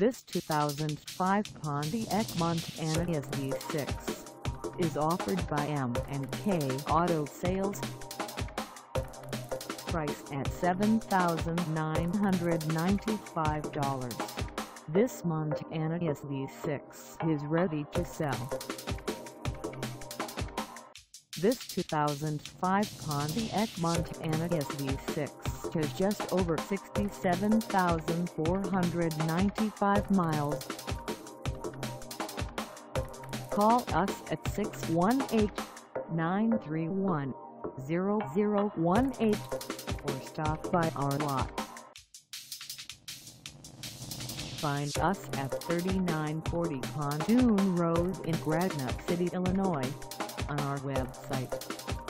This 2005 Pontiac Montana SV6 is offered by M&K Auto Sales. Priced at $7,995, this Montana SV6 is ready to sell. This 2005 Pontiac Montana SV6 has just over 67,495 miles. Call us at 618-931-0018 or stop by our lot. Find us at 3940 Pontoon Road in Granite City, Illinois, on our website,